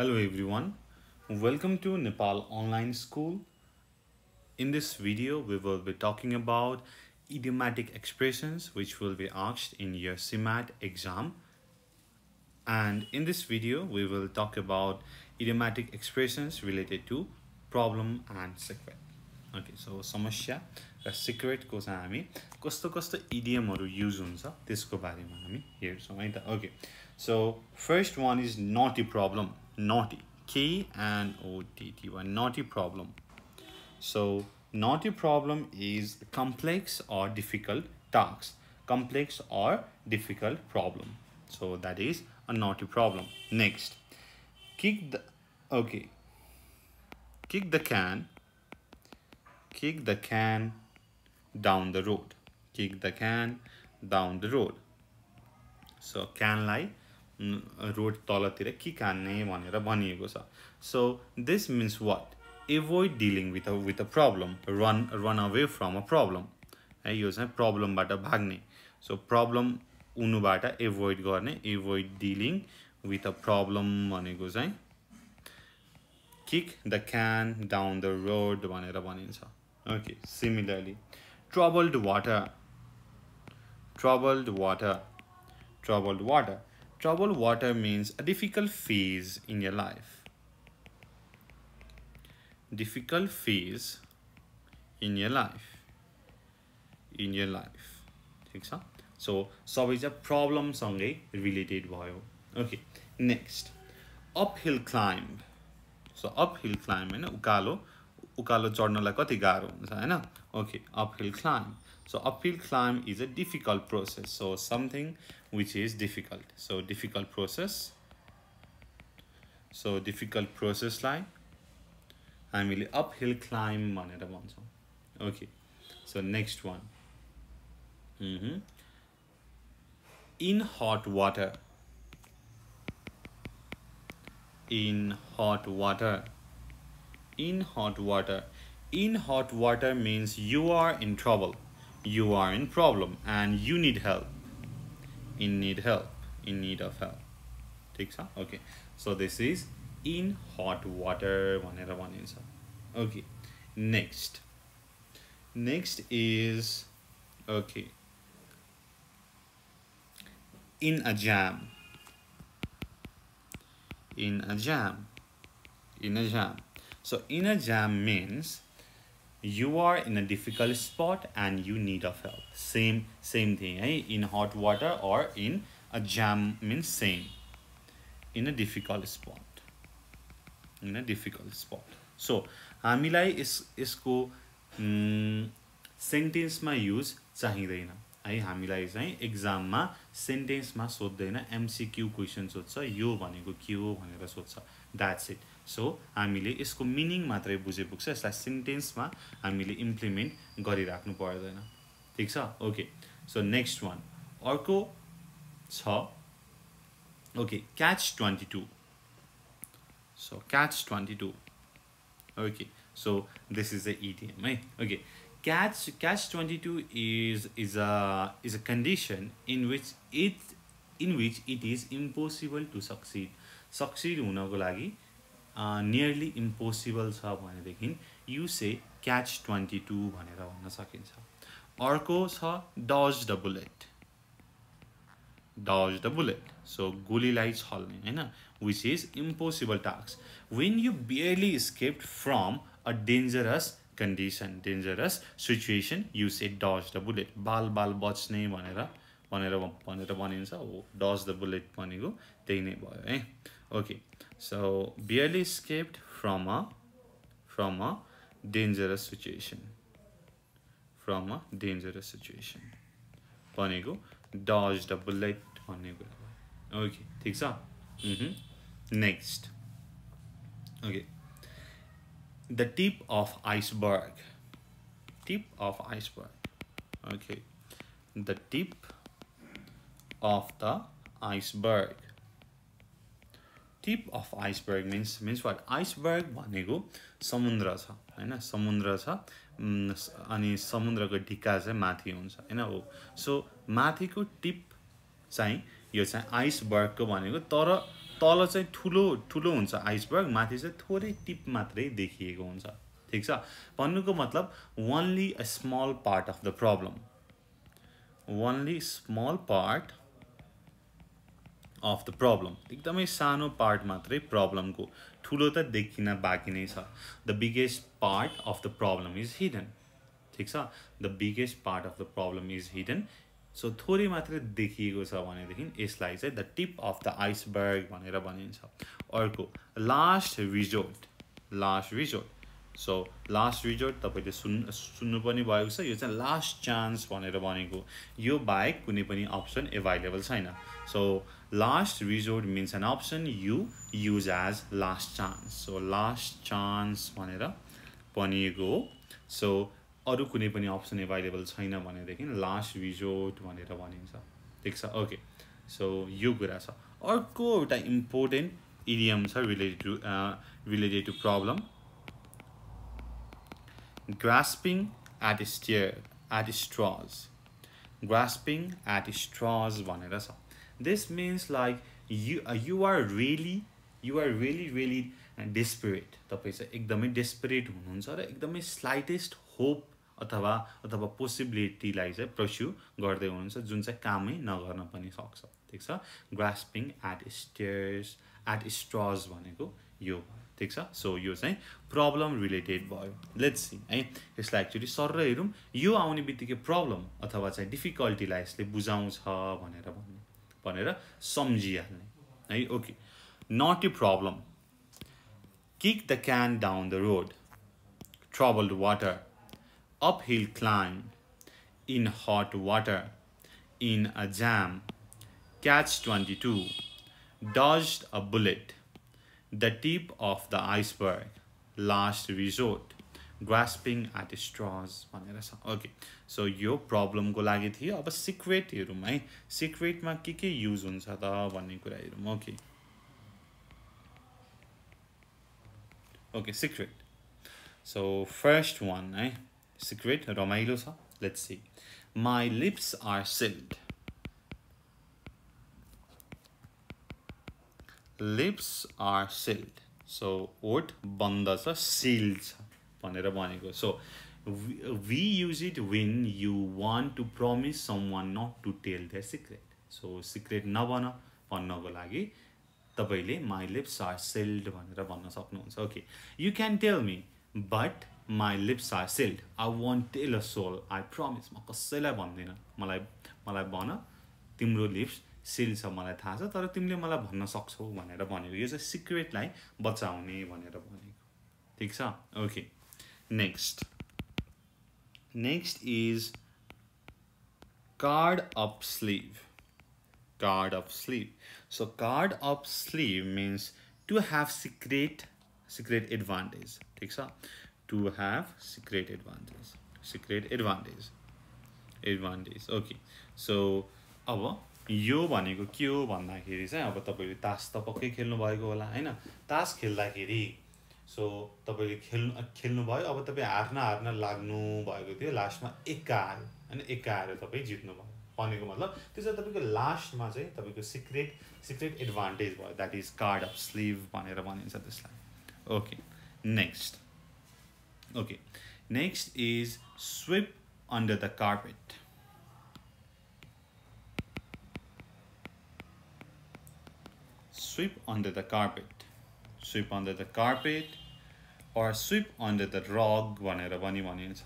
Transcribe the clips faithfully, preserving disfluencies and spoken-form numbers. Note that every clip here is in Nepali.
Hello everyone, welcome to Nepal Online School. In this video we will be talking about idiomatic expressions which will be asked in your C MAT exam, and in this video we will talk about idiomatic expressions related to problem and secret. Okay, so समस्या र secret को चाहिँ हामी कस्तो कस्तो idiom हरु use हुन्छ त्यसको बारेमा हामी हेर्छौं है त. Okay, so first one is naughty problem. Naughty, K and O T T Y, naughty problem. So naughty problem is complex or difficult tasks, complex or difficult problem. So that is a naughty problem. Next, kick the okay kick the can kick the can down the road, kick the can down the road. So can lie road talatira kick hanne bhanera bhaniyeko cha. So this means what? Avoid dealing with a with a problem, run run away from a problem. Hey, yo chai problem bata bhagne. So problem unu bata avoid garne, avoid dealing with a problem bhaneko chai kick the can down the road bhanera bhanincha. Okay, similarly troubled water, troubled water, troubled water. Troubled water means a difficult phase in your life, difficult phase in your life, in your life. ठीक छ, so सबै चाहिँ problem सँगै related भयो. Okay, next uphill climb. So uphill climb हैन, उकालो उकालो चढ्नलाई कति गाह्रो हुन्छ हैन. Okay, uphill climb. So uphill climb is a difficult process, so something which is difficult. So difficult process, so difficult process line हामीले uphill climb भनेर भन्छौँ. Okay, so next one, mm-hmm. in hot water, in hot water, in hot water. In hot water means you are in trouble, you are in problem, and you need help, in need help, in need of help. Take sa? Okay, so this is in hot water bhanera bhanincha. Okay, next next is okay in a jam, in a jam, in a jam. So in a jam means you are in a difficult spot and you need of help. Same same thing, eh? In hot water or in a jam means same, in a difficult spot, in a difficult spot. So हामीलाई इस इसको sentence मा use चाहिँदैन है, हामीलाई चाहिँ exam मा sentence मा सोध्दैन, M C Q question सोध्छ, यो भनेको के हो भनेर सोध्छ. That's it. So हामीले यसको meaning मात्रै बुझे पुग्छ, यसलाई sentence मा हामीले implement गरिराख्नु पर्दैन. ठीक छ? Okay, so next one अर्को छ. Okay, catch twenty-two. So catch twenty-two. Okay, so this is the idiom, right? Okay, catch catch twenty-two is is a is a condition in which it in which it is impossible to succeed. Succeed हुनको लागि Uh, nearly impossible छ भनेदेखि you say catch twenty-two भनेर भन्न सकिन्छ. अर्को छ dodge the bullet, dodge the bullet. So गोलीलाई छल्ने हैन, which is impossible task when you barely escaped from a dangerous condition, dangerous situation. You say dodge the bullet. बाल बाल बच्ने भनेर भनेर भनेर भनिन्छ. हो, dodge the bullet भनेको त्यही नै भयो है. Okay, so barely escaped from a from a dangerous situation, from a dangerous situation भनेको dodge the bullet भन्ने कुरा भयो. Okay, ठीक छ. mm-hmm. Next, okay, the tip of iceberg, tip of iceberg. Okay, the tip of the iceberg. Tip of iceberg means means what? Iceberg भनेको समुद्र छ हैन, समुद्र छ अनि समुद्रको ढिका चाहिँ माथि हुन्छ हैन. हो, सो माथिको टिप चाहिँ यो चाहिँ आइसबर्गको भनेको, तर तल चाहिँ ठुलो ठुलो हुन्छ आइसबर्ग, माथि चाहिँ थोरै टिप मात्रै देखिएको हुन्छ। ठीक छ, भन्नुको मतलब only a small part of the problem, only small part of the problem, एकदमै सानो पार्ट मात्रै प्रब्लमको, ठुलो त देखिन बाँकी नै छ। The biggest part of the problem is hidden. ठीक छ, the biggest part of the problem is hidden. So थोरै मात्रै देखिएको छ भनेदेखि यसलाई चाहिँ the tip of the iceberg भनेर भनिन्छ। अर्को last resort, last resort. So last resort तपाईले सुन्नु सुन्नु पनि भएको छ, यो चाहिँ लास्ट चान्स भनेर भनेको, यो बाहेक कुनै पनि अप्सन अभाइलेबल छैन। So last resort means an option you use as last chance. So last chance भनेर भनिएको हो। सो अरु कुनै पनि अप्सन अभाइलेबल छैन भनेदेखि लास्ट रिजोर्ट भनेर भनिन्छ। ठीक छ, ओके। सो यो कुरा छ। अर्को एउटा इम्पोर्टेन्ट इडियम छ related to related to problem, grasping at stair at straws, grasping at straws भनेर छ। This means like you you are really you are really really desperate, तपाईँ चाहिँ एकदमै डेस्परेट हुनुहुन्छ र एकदमै स्लाइटेस्ट होप अथवा अथवा पोसिबिलिटीलाई चाहिँ प्रस्यु गर्दै हुनुहुन्छ, जुन चाहिँ कामै नगर्न पनि सक्छ। ठीक छ, grasping at stairs at straws भनेको यो। ठीक छ, सो यो चाहिँ प्रब्लम रिलेटेड भयो। लेट्स सी है, यसलाई एक्चुअली सर हेरौँ, यो आउने बित्तिकै प्रब्लम अथवा चाहिँ डिफिकल्टीलाई यसले बुझाउँछ भनेर भन्ने भनेर सम्झिहाल्ने है। Okay, not a problem, kick the can down the road, troubled water, uphill climb, in hot water, in a jam, catch twenty-two, dodged a bullet, the tip of the iceberg, last resort, grasping at straws भनेर छ। ओके, सो यो प्रब्लमको लागि थियो। अब सिक्रेट हेरौँ है, सिक्रेटमा के के युज हुन्छ त भन्ने कुरा हेरौँ। Okay okay secret. So first one है सिक्रेट, रमाइलो छ। Let's see, my lips are sealed, lips are sealed. So ओठ बन्द छ, सिल्ड छ भनेर भनेको। So we use it when you want to promise someone not to tell their secret. So secret नभन भन्नको लागि तपाईँले माई लिप्स आर सिल्ड भनेर भन्न सक्नुहुन्छ। Okay, you can tell me but my lips are sealed, I won't tell a soul, I promise, म कसैलाई भन्दिनँ, मलाई मलाई भन तिम्रो लिप्स सिल्ड छ, मलाई थाहा छ, तर तिमीले मलाई भन्न सक्छौ भनेर भनेको। यो चाहिँ सिक्रेटलाई बचाउने भनेर भनेको। ठिक छ, okay. Next next is card up sleeve, card up sleeve. So card up sleeve means to have secret secret advantage. ठिक छ, to have secret advantage, secret advantage advantage okay। so अब यो भनेको के हो भन्दाखेरि चाहिँ अब तपाईले तास त पक्कै खेल्नु भएको होला हैन, तास खेल्दाखेरि सो तपाईले खेल्नु खेल्नु भयो, अब तपाई हार्न हार्न लाग्नु भएको थियो, लास्टमा एक हार्यो हैन, एक हारेर तपाई जित्नु भयो भनेको मतलब त्यो चाहिँ तपाईको लास्टमा चाहिँ तपाईको सिक्रेट सिक्रेट एडभान्टेज भयो, that is card of sleeve भनेर भनिन्छ त्यसलाई। Okay, next okay next is sweep under the carpet, sweep under the carpet, sweep under the carpet और स्विप अन्डर द रग भनेर पनि भनिन्छ।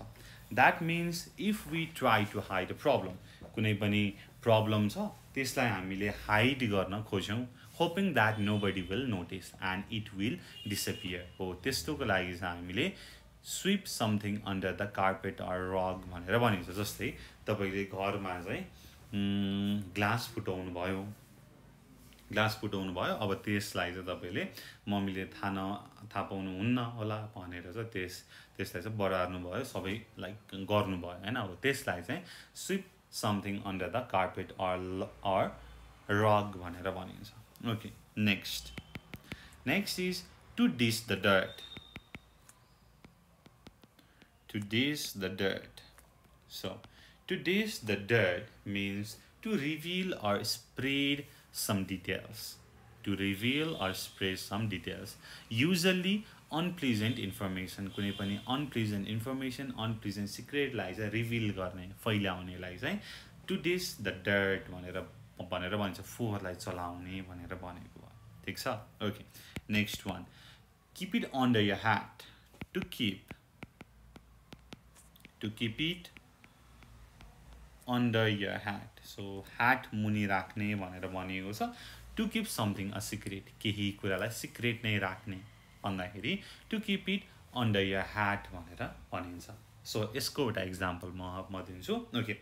That means if we try to hide a problem, कुनै पनि प्रब्लम छ त्यसलाई हामीले हाइड गर्न खोज्यौँ, hoping that nobody will notice and it will disappear. हो त्यस्तोको लागि चाहिँ हामीले sweep something under the carpet or rug भनेर भनिन्छ। जस्तै तपाईँले घरमा चाहिँ ग्लास फुटाउनु भयो, ग्लास फुटाउनु भयो, अब त्यसलाई चाहिँ तपाईँले मम्मीले थाहा न थाहा पाउनुहुन्न होला भनेर चाहिँ त्यस त्यसलाई चाहिँ बढार्नु भयो, सबै लाइक गर्नुभयो होइन। अब त्यसलाई चाहिँ sweep something under the carpet or or rug भनेर भनिन्छ। Okay, next next is to dish the dirt, to dish the dirt. So to dish the dirt means to reveal or spread some details, to reveal or spread some details, usually unpleasant information, कुनै पनि unpleasant information, unpleasant secret lies reveal गर्ने, फैलाउने लाइज है, to dish the dirt भनेर भनेर भन्छ, फोहोरलाई चलाउने भनेर भनेको हो, ठीक छ? Okay, next one, keep it under your hat, to keep, to keep it under your hat, so hat मुनि राख्ने भनेर भनिएको छ, to keep something a secret, केही कुरालाई secret नै राख्ने भन्दाखेरि to keep it under your hat भनेर भनिन्छ. So यसको एउटा example म म दिन्छु. Okay,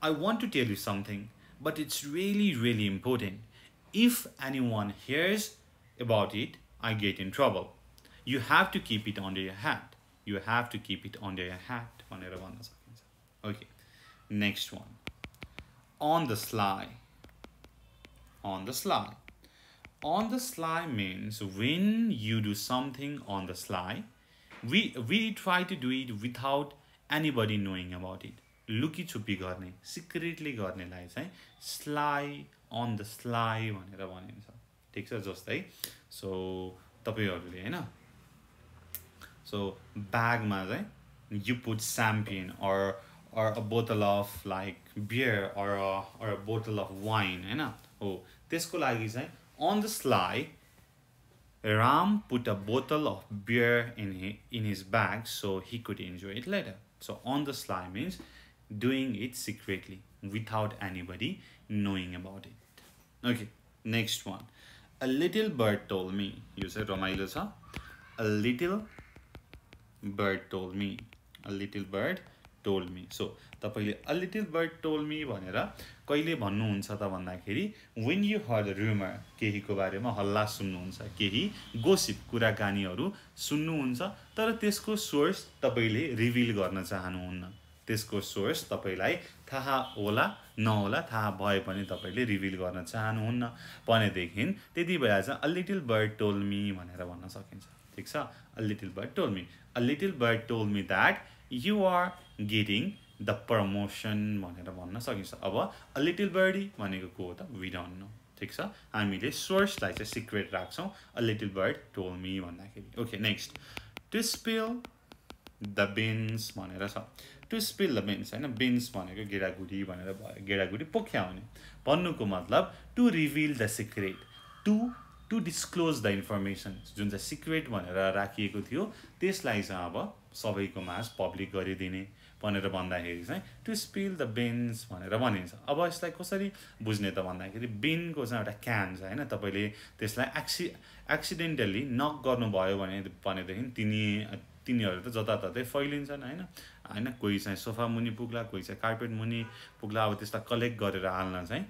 I want to tell you something, but it's really really important. If anyone hears about it, I get in trouble. You have to keep it under your hat. You have to keep it under your hat भनेर भन्न सकिन्छ. Okay, next one, on the sly. On the sly. On the sly means when you do something on the sly, we we try to do it without anybody knowing about it. लुकी छुपी गर्ने, secretly गर्नेलाई चाहिँ sly, on the sly भनेर भनिन्छ. ठीक छ? जस्तै so तपाईहरुले हैन, so bagमा चाहिँ you put champagne or or a bottle of like beer or a, or a bottle of wine, हैन? हो, त्यसको लागि चाहिँ on the sly, Ram put a bottle of beer in his, in his bag so he could enjoy it later. So on the sly means doing it secretly without anybody knowing about it. Okay, next one, a little bird told me. You said Ramailo cha. A little bird told me. A little bird told me. So tapaile a little bird told me bhanera kaile bhannuhuncha ta bhandakheri when you heard a rumor, kehi ko barema halla sunnunhuncha, kehi gossip kurakani haru sunnunhuncha, tara tesko source tapaile reveal garna chahnuhunna. Tesko source tapailai thaha hola नहोला थाहा भए पनि तपाईले रिभिल गर्न चाहनुहुन्न भने देखिन त्यति बेला चाहिँ a little bird told me भनेर भन्न सकिन्छ. ठीक छ? A little bird told me. A little bird told me that you are getting the promotion भनेर भन्न सकिन्छ. अब a little bird भनेको को हो त? We don't know. ठीक छ? हामीले सोर्सलाई चाहिँ सिक्रेट राख्छौं. A little bird told me भन्दाखेरि. Okay, next, to spill the beans भनेर छ. To spill the beans, हैन? Beans भनेको गेडागुडी भनेर भयो, गेडागुडी पोख्याउने भन्नुको मतलब to reveal the secret, to to disclose the information. जुन चाहिँ secret भनेर राखिएको थियो त्यसलाई चाहिँ अब सबैको माझ पब्लिक गरिदिने भनेर भन्दाखेरि चाहिँ to spill the beans भनेर भनिन्छ. अब यसलाई कसरी बुझ्ने त भन्दाखेरि बिन को चाहिँ एउटा क्यान छ, हैन? तपाईले त्यसलाई एक्सि एक्सिडेन्टली नक गर्नु भयो भने भनेदेखि तिनी तिनीहरु त जताततै फैलिन्छन्, हैन? हैन, कोही चाहिँ सोफा मुनि पुग्ला, कोही चाहिँ कार्पेट मुनि पुग्ला. अब त्यसलाई कलेक्ट गरेर हाल्न चाहिँ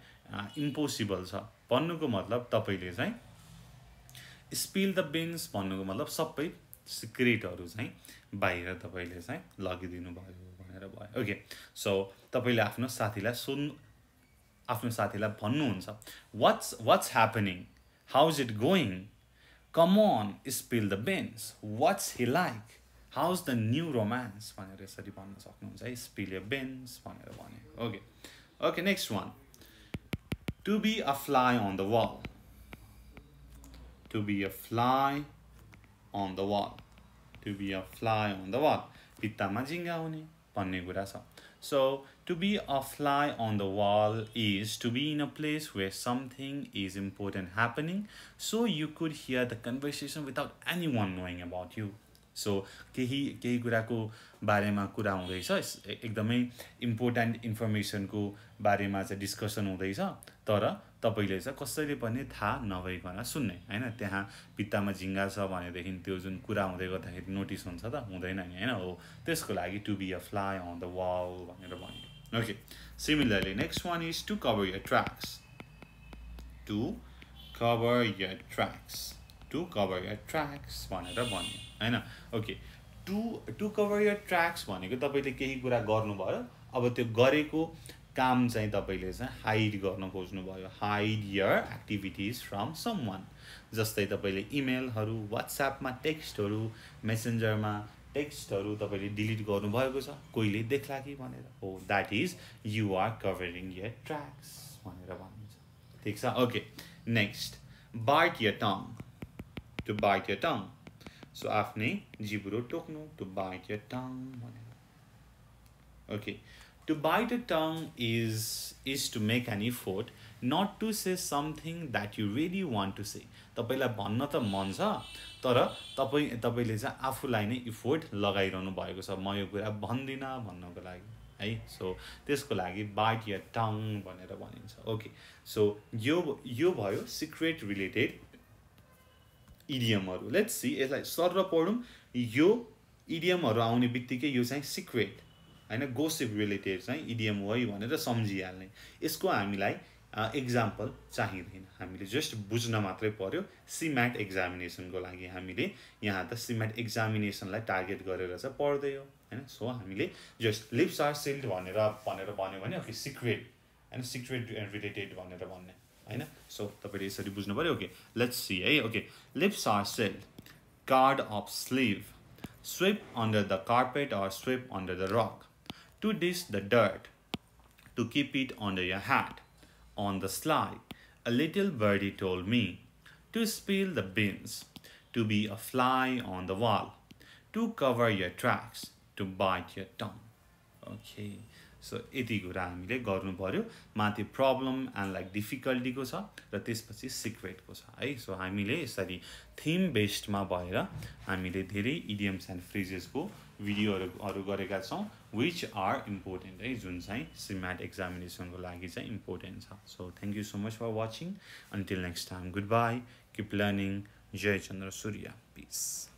इम्पोसिबल छ. भन्नुको मतलब तपाईले चाहिँ स्पिल द बिन्स भन्नुको मतलब सबै सिक्रेटहरु चाहिँ बाहिर तपाईले चाहिँ लगिदिनु भयो भनेर भयो. ओके, सो तपाईले आफ्नो साथीलाई सुन आफ्नो साथीलाई भन्नुहुन्छ, what's what's happening, how is it going, come on spill the beans, what's he like, how's the new romance भनेर यसरी भन्न सक्नुहुन्छ है, spill your beans भनेर भने. Okay, okay, next one, to be a fly on the wall. To be a fly on the wall. To be a fly on the wall, भित्तामा जिङ्गाउने भन्ने कुरा छ. So to be a fly on the wall is to be in a place where something is important happening, so you could hear the conversation without anyone knowing about you. So केही केही कुराको बारेमा कुरा हुँदैछ, एकदमै इम्पोर्टेन्ट इन्फर्मेसनको बारेमा चाहिँ डिस्कसन हुँदैछ, तर तपाईले चाहिँ कसैले पनि थाहा नभइकन सुन्ने, हैन? त्यहाँ भित्तामा झिङ्गा छ भनेदेखि त्यो जुन कुरा हुँदै गर्दाखेरि नोटिस हुन्छ त? हुँदैन नि, हैन? हो, त्यसको लागि to be a fly on the wall भनेर भनियो. Okay, similarly next one is to cover your tracks. To cover your tracks. To cover your tracks भनेर भनियो, हैन? Okay, to to cover your tracks भनेको तपाईले केही कुरा गर्नुभयो, अब त्यो गरेको काम चाहिँ तपाईले चाहिँ हाइड गर्न खोज्नु भयो, hide your activities from someone. जस्तै तपाईले इमेलहरु, व्हाट्सएपमा टेक्स्टहरु, मेसेन्जरमा टेक्स्टहरु तपाईले डिलिट गर्नु भएको छ कोहीले देख्ला कि भनेर. हो, that is you are covering your tracks भनेर भनिन्छ. ठीक छ? Okay, next, bite your tongue, to bite your tongue. So afne jiburo toknu, to bite your tongue. Okay, to bite a tongue is is to make an effort not to say something that you really want to say. तपाईलाई भन्न त मन छ तर तपाई तपाईले चाहिँ आफुलाई नै इफोर्ट लगाइरहनु भएको छ म यो कुरा भन्दिन भन्नको लागि है. सो त्यसको लागि bite your tongue भनेर भनिन्छ. ओके सो यो यो भयो सिक्रेट रिलेटेड इडियमहरु. लेट्स सी यसलाई सरर पढौं. यो इडियमहरु आउने बित्तिकै यो चाहिँ सिक्रेट हैन गोसिप रिलेटेड चाहिँ इडियम हो भनेर सम्झिहाल्ने. यसको हामीलाई एक्जाम्पल चाहिँदैन, हामीले जस्ट बुझ्न मात्रै पर्यो. सीमैट एक्जामिनेसन को लागि हामीले यहाँ त सीमैट एक्जामिनेसनलाई टार्गेट गरेर चाहिँ पढ्दै हो हैन. सो हामीले जस्ट लिप्स आर सील्ड भनेर भनेर भन्यो भने ओके सिक्रेट हैन सिक्रेट रिलेटेड भनेर भन्ने हैन. सो तपाईले यसरी बुझ्नु पर्यो. ओके लेट्स सी है. Okay lips are sealed, card of sleeve, sweep under the carpet और sweep under the rug, to dish the dirt, to keep it under your hat. On the sly, a little birdie told me, to spill the beans, to be a fly on the wall, to cover your tracks, to bite your tongue. Okay, so यति कुरा हामीले गर्नु पर्यो. माथि प्रब्लम एन्ड लाइक डिफिकल्टीको छ र त्यसपछि सिक्रेटको छ है. सो हामीले यसरी थीम बेस्डमा भएर हामीले धेरै इडियम्स एन्ड फ्रेजेसको भिडियोहरु गरेका छौं which are important है, जुन चाहिँ सीमैट एक्जामिनेसनको लागि चाहिँ इम्पोर्टेन्ट छ. So thank you so much for watching. Until next time, good by, keep learning. जय चन्द्र सूर्य, पिस.